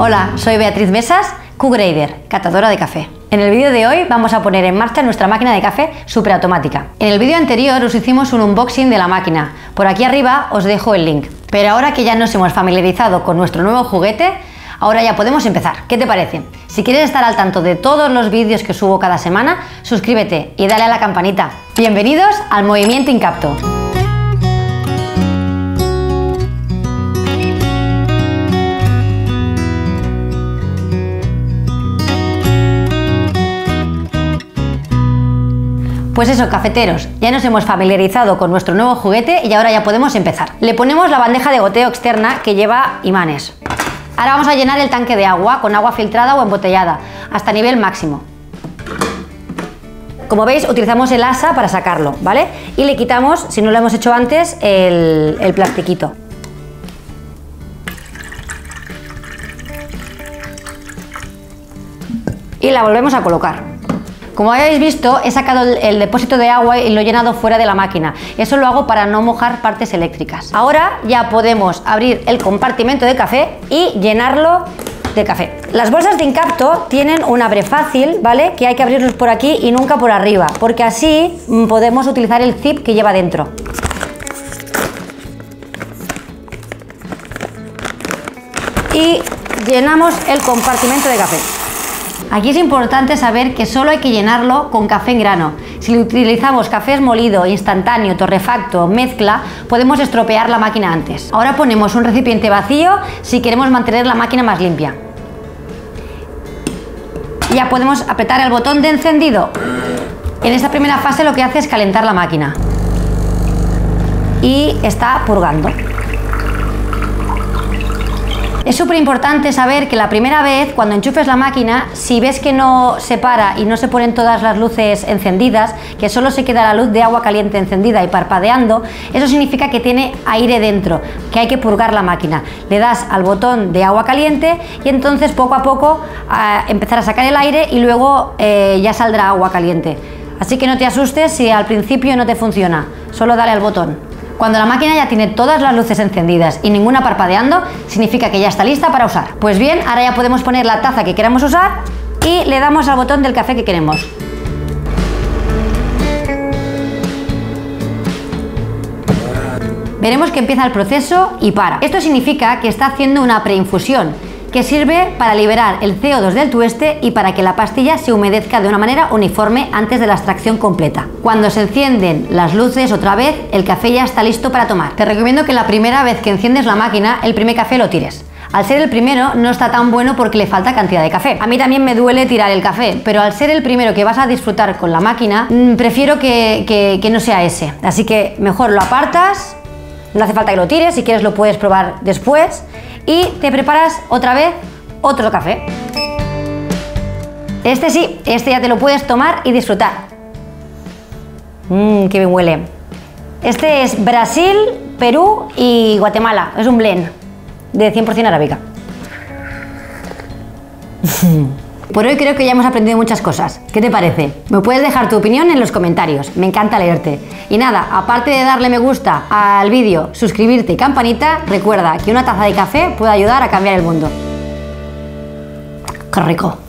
Hola, soy Beatriz Mesas, QGrader, catadora de café. En el vídeo de hoy vamos a poner en marcha nuestra máquina de café superautomática. En el vídeo anterior os hicimos un unboxing de la máquina, por aquí arriba os dejo el link. Pero ahora que ya nos hemos familiarizado con nuestro nuevo juguete, ahora ya podemos empezar. ¿Qué te parece? Si quieres estar al tanto de todos los vídeos que subo cada semana, suscríbete y dale a la campanita. Bienvenidos al Movimiento Incapto. Pues eso, cafeteros, ya nos hemos familiarizado con nuestro nuevo juguete y ahora ya podemos empezar. Le ponemos la bandeja de goteo externa que lleva imanes. Ahora vamos a llenar el tanque de agua con agua filtrada o embotellada hasta nivel máximo. Como veis, utilizamos el asa para sacarlo, ¿vale? Y le quitamos, si no lo hemos hecho antes, el plastiquito. Y la volvemos a colocar. Como habéis visto, he sacado el depósito de agua y lo he llenado fuera de la máquina. Eso lo hago para no mojar partes eléctricas. Ahora ya podemos abrir el compartimento de café y llenarlo de café. Las bolsas de Incapto tienen un abre fácil, ¿vale? Que hay que abrirlos por aquí y nunca por arriba, porque así podemos utilizar el zip que lleva dentro. Y llenamos el compartimento de café. Aquí es importante saber que solo hay que llenarlo con café en grano. Si utilizamos café molido, instantáneo, torrefacto, mezcla, podemos estropear la máquina antes. Ahora ponemos un recipiente vacío si queremos mantener la máquina más limpia. Ya podemos apretar el botón de encendido. En esta primera fase lo que hace es calentar la máquina y está purgando. Es súper importante saber que la primera vez, cuando enchufes la máquina, si ves que no se para y no se ponen todas las luces encendidas, que solo se queda la luz de agua caliente encendida y parpadeando, eso significa que tiene aire dentro, que hay que purgar la máquina. Le das al botón de agua caliente y entonces poco a poco empezar a sacar el aire y luego ya saldrá agua caliente. Así que no te asustes si al principio no te funciona, solo dale al botón. Cuando la máquina ya tiene todas las luces encendidas y ninguna parpadeando, significa que ya está lista para usar. Pues bien, ahora ya podemos poner la taza que queramos usar y le damos al botón del café que queremos. Veremos que empieza el proceso y para. Esto significa que está haciendo una preinfusión, que sirve para liberar el CO2 del tueste y para que la pastilla se humedezca de una manera uniforme antes de la extracción completa. Cuando se encienden las luces otra vez, el café ya está listo para tomar. Te recomiendo que la primera vez que enciendes la máquina, el primer café lo tires. Al ser el primero no está tan bueno porque le falta cantidad de café. A mí también me duele tirar el café, pero al ser el primero que vas a disfrutar con la máquina, prefiero que no sea ese. Así que mejor lo apartas, no hace falta que lo tires, si quieres lo puedes probar después. Y te preparas otra vez otro café. Este sí, este ya te lo puedes tomar y disfrutar. Mmm, qué bien huele. Este es Brasil, Perú y Guatemala. Es un blend de 100% arábica. Por hoy creo que ya hemos aprendido muchas cosas. ¿Qué te parece? Me puedes dejar tu opinión en los comentarios, me encanta leerte. Y nada, aparte de darle me gusta al vídeo, suscribirte y campanita, recuerda que una taza de café puede ayudar a cambiar el mundo. ¡Qué rico!